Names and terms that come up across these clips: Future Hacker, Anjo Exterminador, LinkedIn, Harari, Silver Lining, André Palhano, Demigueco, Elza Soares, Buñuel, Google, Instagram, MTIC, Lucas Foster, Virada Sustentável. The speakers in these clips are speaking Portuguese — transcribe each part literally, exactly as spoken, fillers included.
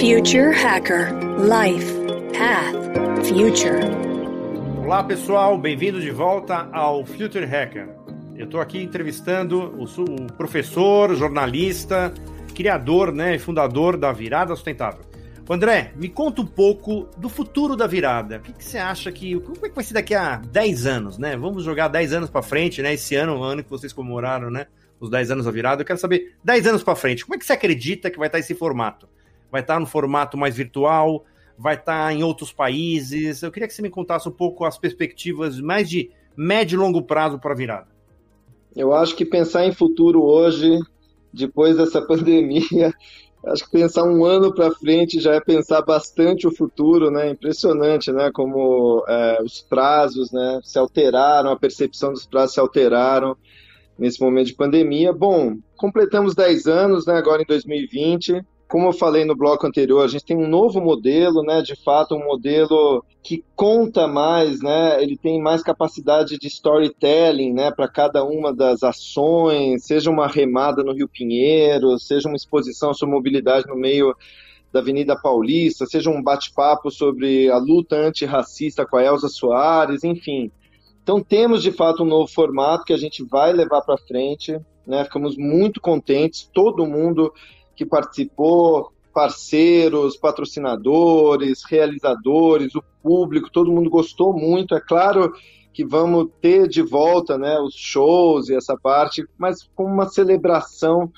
Future Hacker Life Path Future. Olá pessoal, bem-vindos de volta ao Future Hacker. Eu estou aqui entrevistando o, o professor, jornalista, criador, né, e fundador da Virada Sustentável. André, me conta um pouco do futuro da Virada. O que, que você acha que... Como é que vai ser daqui a dez anos, né? Vamos jogar dez anos para frente, né? Esse ano, o ano que vocês comemoraram, né? Os dez anos da Virada. Eu quero saber, dez anos para frente, como é que você acredita que vai estar esse formato? Vai estar no formato mais virtual? Vai estar em outros países? Eu queria que você me contasse um pouco as perspectivas mais de médio e longo prazo para a Virada. Eu acho que pensar em futuro hoje, depois dessa pandemia, acho que pensar um ano para frente já é pensar bastante o futuro, né? Impressionante, né? Como é, os prazos, né, se alteraram, a percepção dos prazos se alteraram nesse momento de pandemia. Bom, completamos dez anos, né, agora em dois mil e vinte. Como eu falei no bloco anterior, a gente tem um novo modelo, né? De fato, um modelo que conta mais, né? Ele tem mais capacidade de storytelling, né? Para cada uma das ações, seja uma remada no Rio Pinheiro, seja uma exposição sobre mobilidade no meio da Avenida Paulista, seja um bate-papo sobre a luta antirracista com a Elza Soares, enfim. Então temos, de fato, um novo formato que a gente vai levar para frente, né? Ficamos muito contentes, todo mundo que participou, parceiros, patrocinadores, realizadores, o público, todo mundo gostou muito. É claro que vamos ter de volta, né, os shows e essa parte, mas com uma celebração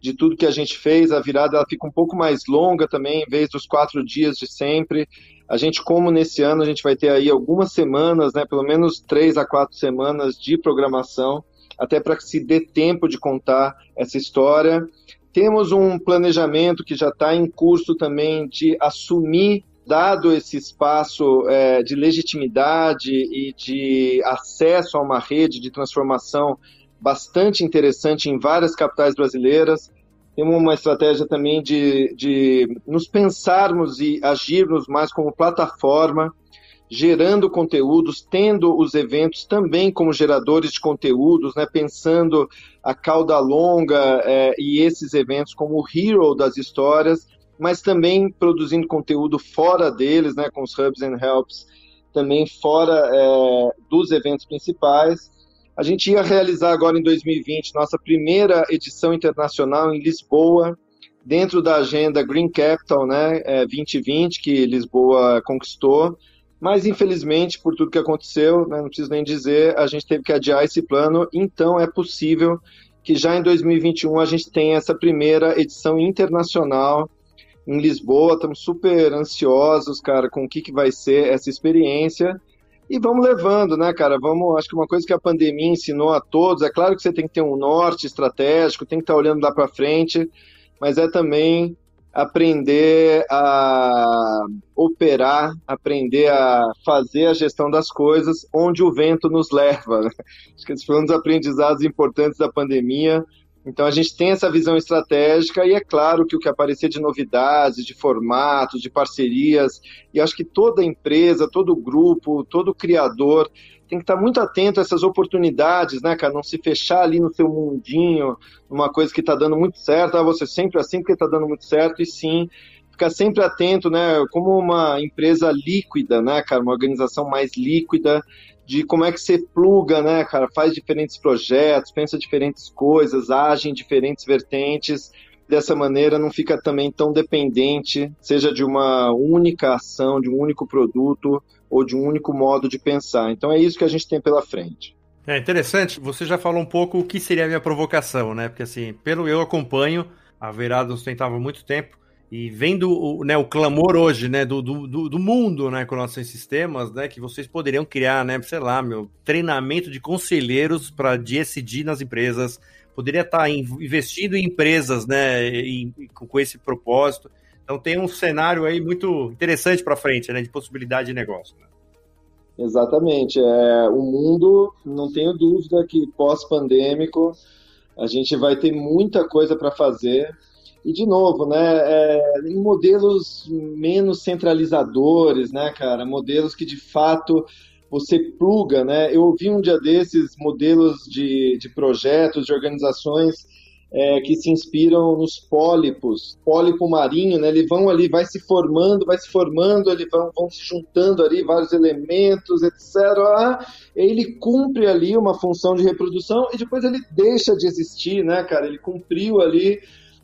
de tudo que a gente fez. A Virada ela fica um pouco mais longa também, em vez dos quatro dias de sempre. A gente, como nesse ano, a gente vai ter aí algumas semanas, né, pelo menos três a quatro semanas de programação, até para que se dê tempo de contar essa história. Temos um planejamento que já está em curso também de assumir, dado esse espaço é, de legitimidade e de acesso a uma rede de transformação bastante interessante em várias capitais brasileiras. Temos uma estratégia também de, de nos pensarmos e agirmos mais como plataforma, gerando conteúdos, tendo os eventos também como geradores de conteúdos, né, pensando a cauda longa é, e esses eventos como o hero das histórias, mas também produzindo conteúdo fora deles, né, com os hubs and helps, também fora é, dos eventos principais. A gente ia realizar agora em dois mil e vinte nossa primeira edição internacional em Lisboa, dentro da agenda Green Capital, né, é, vinte e vinte, que Lisboa conquistou. Mas, infelizmente, por tudo que aconteceu, né, não preciso nem dizer, a gente teve que adiar esse plano. Então, é possível que já em dois mil e vinte e um a gente tenha essa primeira edição internacional em Lisboa. Estamos super ansiosos, cara, com o que, que vai ser essa experiência. E vamos levando, né, cara? Vamos, acho que uma coisa que a pandemia ensinou a todos, é claro que você tem que ter um norte estratégico, tem que estar olhando lá para frente, mas é também aprender a operar, aprender a fazer a gestão das coisas onde o vento nos leva, né? Acho que esses foram os aprendizados importantes da pandemia. Então a gente tem essa visão estratégica e é claro que o que aparecer de novidades, de formatos, de parcerias, e acho que toda empresa, todo grupo, todo criador tem que estar muito atento a essas oportunidades, né, cara? Não se fechar ali no seu mundinho, numa coisa que está dando muito certo, ah, você sempre assim porque está dando muito certo, e sim, ficar sempre atento, né, como uma empresa líquida, né, cara, uma organização mais líquida, de como é que você pluga, né, cara, faz diferentes projetos, pensa diferentes coisas, age em diferentes vertentes, dessa maneira não fica também tão dependente, seja de uma única ação, de um único produto, ou de um único modo de pensar. Então é isso que a gente tem pela frente. É interessante, você já falou um pouco o que seria a minha provocação, né? Porque assim, pelo eu acompanho, a Virada Sustentável há muito tempo, e vendo o, né, o clamor hoje, né, do, do, do mundo, né, com nossos sistemas, né, que vocês poderiam criar, né, sei lá, meu, treinamento de conselheiros para D S D nas empresas, poderia estar investindo em empresas, né, em, com esse propósito. Então tem um cenário aí muito interessante para frente, né, de possibilidade de negócio. Né? Exatamente. É, o mundo, não tenho dúvida que pós-pandêmico a gente vai ter muita coisa para fazer. E de novo, né, é, em modelos menos centralizadores, né, cara, modelos que de fato você pluga, né? Eu ouvi um dia desses modelos de, de projetos, de organizações é, que se inspiram nos pólipos, pólipo marinho, né? Eles vão ali, vai se formando, vai se formando, eles vão, vão se juntando ali, vários elementos, etcétera. Ele cumpre ali uma função de reprodução e depois ele deixa de existir, né, cara? Ele cumpriu ali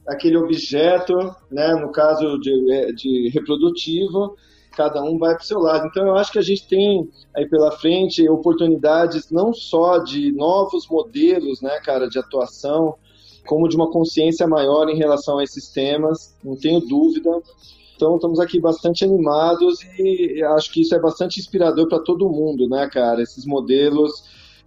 aquele objeto, né? No caso de, de reprodutivo, cada um vai para o seu lado. Então, eu acho que a gente tem aí pela frente oportunidades não só de novos modelos, né, cara, de atuação, como de uma consciência maior em relação a esses temas, não tenho dúvida. Então, estamos aqui bastante animados e acho que isso é bastante inspirador para todo mundo, né, cara? Esses modelos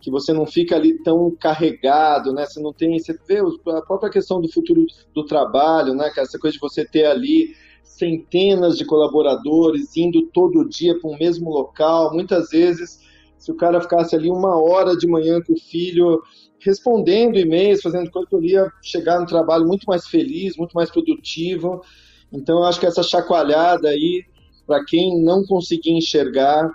que você não fica ali tão carregado, né? Você não tem... Você vê a própria questão do futuro do trabalho, né, cara? Essa coisa de você ter ali centenas de colaboradores indo todo dia para o mesmo local. Muitas vezes, se o cara ficasse ali uma hora de manhã com o filho, respondendo e-mails, fazendo coisa, ele ia chegar no trabalho muito mais feliz, muito mais produtivo. Então, eu acho que essa chacoalhada aí, para quem não conseguir enxergar,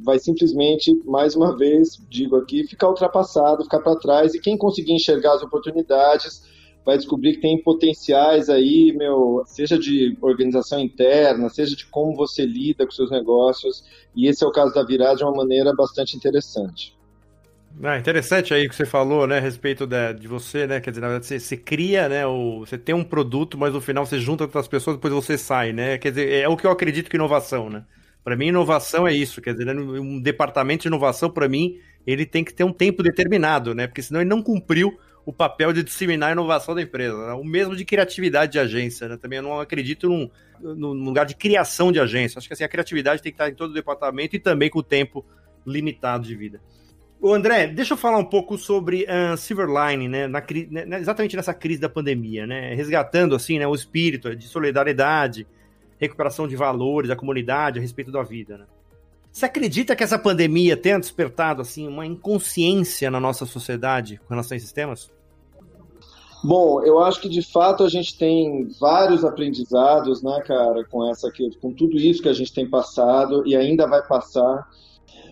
vai simplesmente, mais uma vez, digo aqui, ficar ultrapassado, ficar para trás. E quem conseguir enxergar as oportunidades vai descobrir que tem potenciais aí, meu, seja de organização interna, seja de como você lida com seus negócios. E esse é o caso da Virada de uma maneira bastante interessante. Ah, interessante aí o que você falou, né, a respeito de, de você, né, quer dizer, na verdade você, você cria, né, o, você tem um produto, mas no final você junta com as pessoas, depois você sai, né, quer dizer, é o que eu acredito que inovação, né, para mim inovação é isso, quer dizer, um departamento de inovação, para mim, ele tem que ter um tempo determinado, né, porque senão ele não cumpriu o papel de disseminar a inovação da empresa, né? O mesmo de criatividade de agência, né? Também eu não acredito num, num lugar de criação de agência, acho que assim, a criatividade tem que estar em todo o departamento e também com o tempo limitado de vida. Ô André, deixa eu falar um pouco sobre uh, Silver Lining, né? Na, na, exatamente nessa crise da pandemia, né? Resgatando assim, né, o espírito de solidariedade, recuperação de valores, da comunidade a respeito da vida, né? Você acredita que essa pandemia tenha despertado assim, uma inconsciência na nossa sociedade com relação a esses temas? Bom, eu acho que de fato a gente tem vários aprendizados, né, cara, com, essa, com tudo isso que a gente tem passado e ainda vai passar.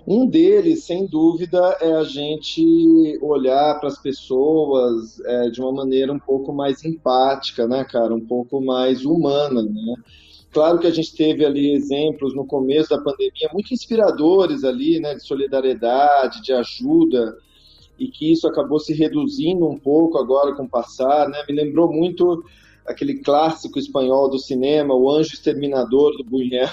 Um deles, sem dúvida, é a gente olhar para as pessoas é, de uma maneira um pouco mais empática, né, cara? Um pouco mais humana, né? Claro que a gente teve ali exemplos no começo da pandemia muito inspiradores ali, né? De solidariedade, de ajuda, e que isso acabou se reduzindo um pouco agora com o passar, né? Me lembrou muito aquele clássico espanhol do cinema, o Anjo Exterminador, do Buñuel.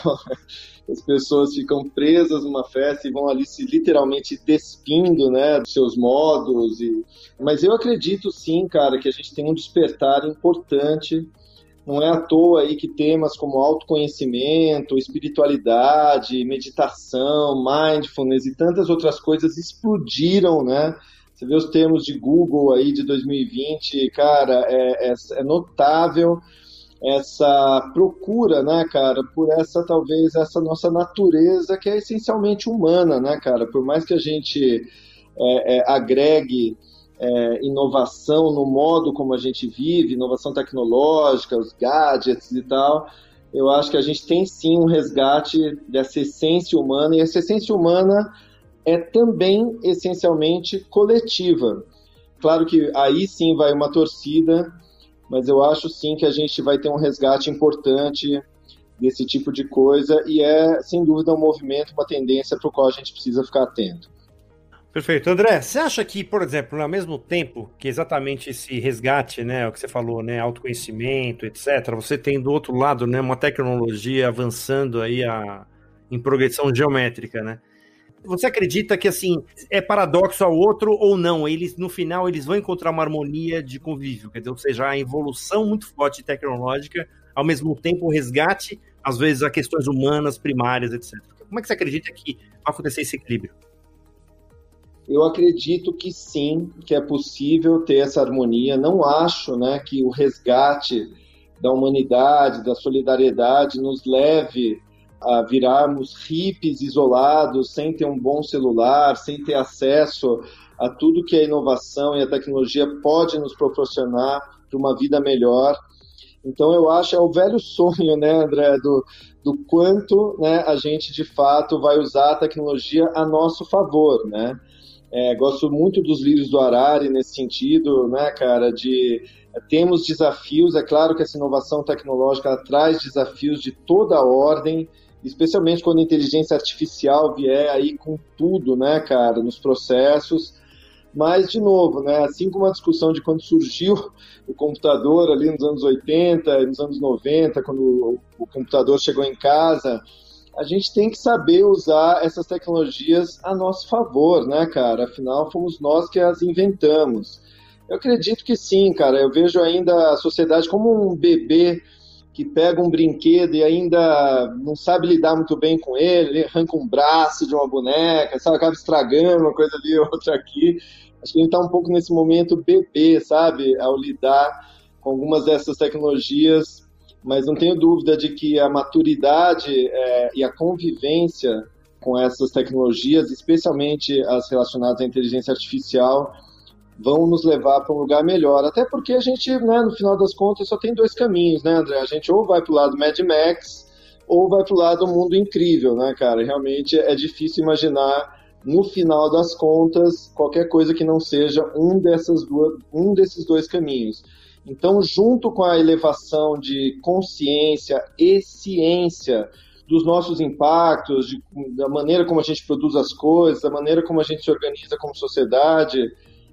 As pessoas ficam presas numa festa e vão ali se literalmente despindo, né, dos seus modos. E... Mas eu acredito sim, cara, que a gente tem um despertar importante. Não é à toa aí que temas como autoconhecimento, espiritualidade, meditação, mindfulness e tantas outras coisas explodiram, né? Você vê os termos de Google aí de dois mil e vinte, cara, é, é, é notável essa procura, né, cara, por essa, talvez, essa nossa natureza que é essencialmente humana, né, cara? Por mais que a gente é, é, agregue é, inovação no modo como a gente vive, inovação tecnológica, os gadgets e tal, eu acho que a gente tem, sim, um resgate dessa essência humana, e essa essência humana é também essencialmente coletiva. Claro que aí sim vai uma torcida, mas eu acho sim que a gente vai ter um resgate importante desse tipo de coisa e é, sem dúvida, um movimento, uma tendência para o qual a gente precisa ficar atento. Perfeito. André, você acha que, por exemplo, ao mesmo tempo que exatamente esse resgate, né, o que você falou, né, autoconhecimento, etcétera, você tem do outro lado, né, uma tecnologia avançando aí a, em progressão geométrica, né? Você acredita que, assim, é paradoxo ao outro ou não? Eles, no final, eles vão encontrar uma harmonia de convívio, quer dizer, ou seja, a evolução muito forte tecnológica, ao mesmo tempo o resgate, às vezes, a questões humanas, primárias, etcétera. Como é que você acredita que vai acontecer esse equilíbrio? Eu acredito que sim, que é possível ter essa harmonia. Não acho, né, que o resgate da humanidade, da solidariedade, nos leve a virarmos hippies isolados, sem ter um bom celular, sem ter acesso a tudo que a inovação e a tecnologia pode nos proporcionar para uma vida melhor. Então, eu acho, é o velho sonho, né, André, do, do quanto, né, a gente, de fato, vai usar a tecnologia a nosso favor, né? É, gosto muito dos livros do Harari nesse sentido, né, cara, de Temos desafios, é claro que essa inovação tecnológica ela traz desafios de toda a ordem, especialmente quando a inteligência artificial vier aí com tudo, né, cara, nos processos. Mas, de novo, né, assim como a discussão de quando surgiu o computador ali nos anos oitenta, nos anos noventa, quando o computador chegou em casa, a gente tem que saber usar essas tecnologias a nosso favor, né, cara? Afinal, fomos nós que as inventamos. Eu acredito que sim, cara. Eu vejo ainda a sociedade como um bebê que pega um brinquedo e ainda não sabe lidar muito bem com ele, arranca um braço de uma boneca, sabe? Acaba estragando uma coisa ali, outra aqui. Acho que a gente está um pouco nesse momento bebê, sabe? Ao lidar com algumas dessas tecnologias, mas não tenho dúvida de que a maturidade é, e a convivência com essas tecnologias, especialmente as relacionadas à inteligência artificial, vão nos levar para um lugar melhor, até porque a gente, né, no final das contas, só tem dois caminhos, né, André? A gente ou vai para o lado Mad Max, ou vai para o lado Mundo Incrível, né, cara? Realmente é difícil imaginar, no final das contas, qualquer coisa que não seja um, dessas duas, um desses dois caminhos. Então, junto com a elevação de consciência e ciência dos nossos impactos, de, da maneira como a gente produz as coisas, da maneira como a gente se organiza como sociedade,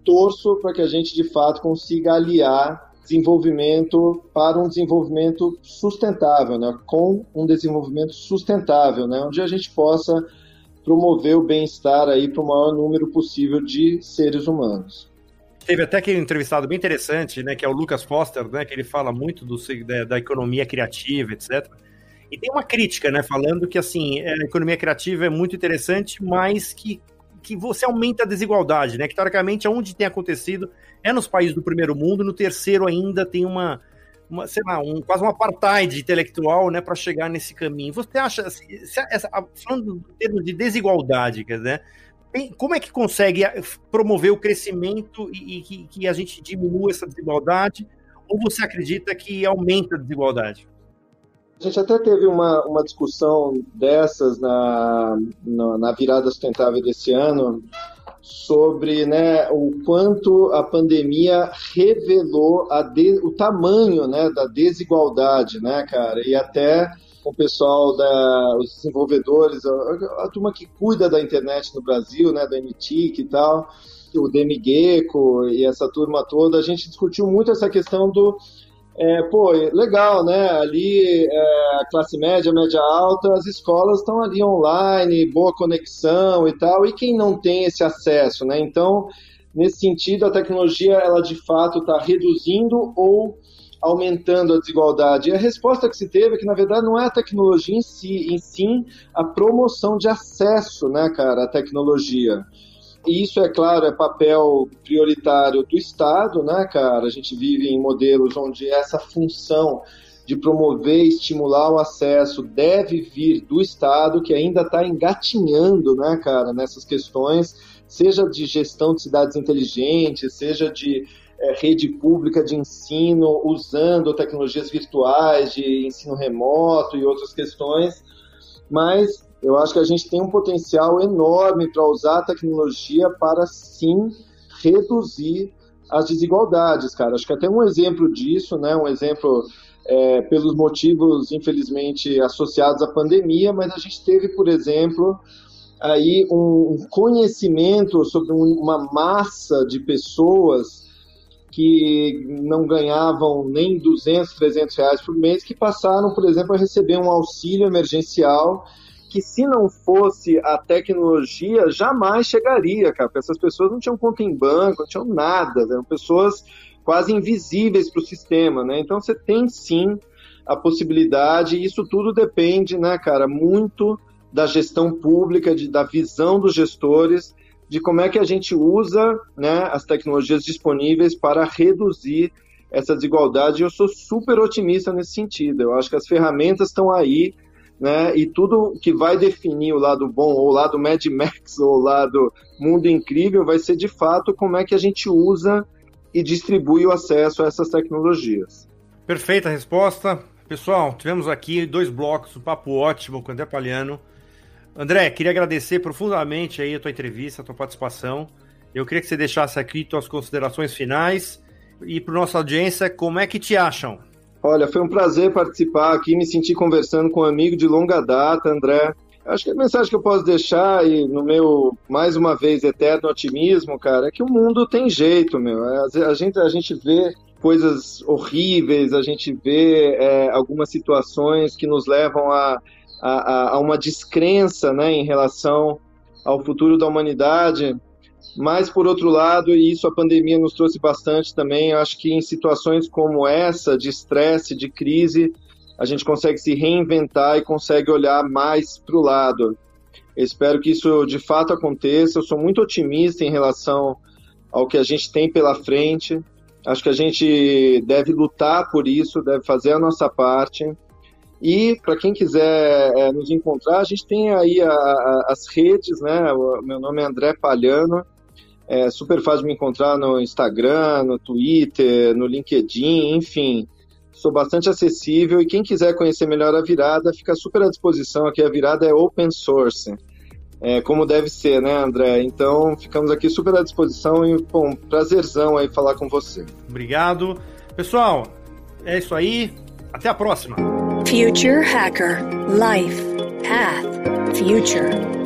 torço para que a gente, de fato, consiga aliar desenvolvimento para um desenvolvimento sustentável, né? Com um desenvolvimento sustentável, né? Onde a gente possa promover o bem-estar aí para o maior número possível de seres humanos. Teve até aquele entrevistado bem interessante, né, que é o Lucas Foster, né, que ele fala muito do, da, da economia criativa, etcétera. E tem uma crítica, né, falando que assim, a economia criativa é muito interessante, mas que que você aumenta a desigualdade, né? Que, teoricamente, onde tem acontecido é nos países do primeiro mundo, no terceiro ainda tem uma, uma sei lá, um, quase um apartheid intelectual, né, para chegar nesse caminho. Você acha, se, se, essa, falando em termos de desigualdade, né, tem, como é que consegue promover o crescimento e, e que, que a gente diminua essa desigualdade? Ou você acredita que aumenta a desigualdade? A gente até teve uma, uma discussão dessas na, na, na Virada Sustentável desse ano sobre, né, o quanto a pandemia revelou a de, o tamanho, né, da desigualdade, né, cara? E até o pessoal, da, os desenvolvedores, a, a turma que cuida da internet no Brasil, né, da M T I C e tal, o Demigueco e essa turma toda, a gente discutiu muito essa questão do... É, pô, legal, né? Ali é, a classe média, média alta, as escolas estão ali online, boa conexão e tal, e quem não tem esse acesso, né? Então, nesse sentido, a tecnologia, ela de fato está reduzindo ou aumentando a desigualdade. E a resposta que se teve é que, na verdade, não é a tecnologia em si, em sim a promoção de acesso, né, cara, à tecnologia. E isso, é claro, é papel prioritário do Estado, né, cara? A gente vive em modelos onde essa função de promover e estimular o acesso deve vir do Estado, que ainda está engatinhando, né, cara, nessas questões, seja de gestão de cidades inteligentes, seja de é, rede pública de ensino, usando tecnologias virtuais de ensino remoto e outras questões, mas... Eu acho que a gente tem um potencial enorme para usar a tecnologia para, sim, reduzir as desigualdades, cara. Acho que até um exemplo disso, né? Um exemplo é, pelos motivos, infelizmente, associados à pandemia, mas a gente teve, por exemplo, aí um conhecimento sobre uma massa de pessoas que não ganhavam nem duzentos, trezentos reais por mês, que passaram, por exemplo, a receber um auxílio emergencial que, se não fosse a tecnologia, jamais chegaria, cara. Porque essas pessoas não tinham conta em banco, não tinham nada, eram pessoas quase invisíveis para o sistema, né? Então você tem, sim, a possibilidade, e isso tudo depende, né, cara, muito da gestão pública, de, da visão dos gestores, de como é que a gente usa, né, as tecnologias disponíveis para reduzir essa desigualdade. Eu sou super otimista nesse sentido. Eu acho que as ferramentas estão aí, né? E tudo que vai definir o lado bom, ou o lado Mad Max, ou o lado Mundo Incrível, vai ser de fato como é que a gente usa e distribui o acesso a essas tecnologias. Perfeita resposta. Pessoal, tivemos aqui dois blocos, um papo ótimo com o André Palhano. André, queria agradecer profundamente aí a tua entrevista, a tua participação. Eu queria que você deixasse aqui tuas considerações finais. e para a nossa audiência, como é que te acham? Olha, foi um prazer participar aqui, me senti conversando com um amigo de longa data, André. Acho que a mensagem que eu posso deixar, e no meu, mais uma vez, eterno otimismo, cara, é que o mundo tem jeito, meu. A gente, a gente vê coisas horríveis, a gente vê é, algumas situações que nos levam a, a, a uma descrença, né, em relação ao futuro da humanidade. Mas, por outro lado, e isso a pandemia nos trouxe bastante também, eu acho que em situações como essa, de estresse, de crise, a gente consegue se reinventar e consegue olhar mais para o lado. Eu espero que isso de fato aconteça. Eu sou muito otimista em relação ao que a gente tem pela frente. Acho que a gente deve lutar por isso, deve fazer a nossa parte. E para quem quiser é, nos encontrar, a gente tem aí a, a, as redes, né? O meu nome é André Palhano. É super fácil de me encontrar no Instagram, no Twitter, no LinkedIn, enfim. Sou bastante acessível e quem quiser conhecer melhor a Virada, fica super à disposição aqui. A Virada é open source, é, como deve ser, né, André? Então, ficamos aqui super à disposição e, bom, prazerzão aí falar com você. Obrigado. Pessoal, é isso aí. Até a próxima. Future Hacker. Life. Path. Future.